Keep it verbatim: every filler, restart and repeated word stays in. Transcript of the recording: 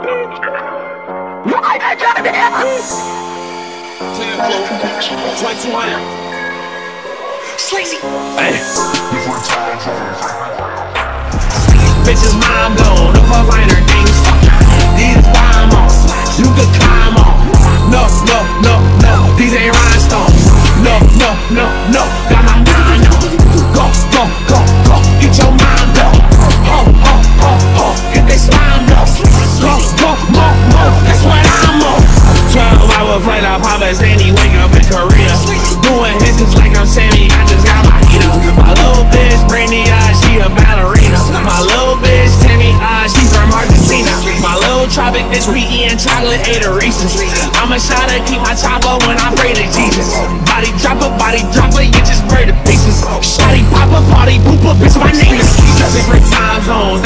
Bitch is mind blown, the fuck liner things. These bomb on, you could climb on. No, no, no, no, these ain't rhinestones. No, no, no, no, got my mind on. Go, go, go, go, get your mind blown. Ho, ho, ho, ho, get this mind blown. Go, go, mo, mo, that's what I'm on. Twelve hours later, Papa Sandy wake up in Korea, doing hisses like I'm Sammy. I just got my heater. My little bitch, Brandy, I, she a ballerina. My little bitch, Tammy, I, she from Argentina. My little tropic bitch, we eating chocolate adorations. I'm a shot to keep my top up when I pray to Jesus. Body dropper, body dropper, you just pray to pieces. Shotty, pop a party, poop up, bitch, my name is Jesus. Different time zones.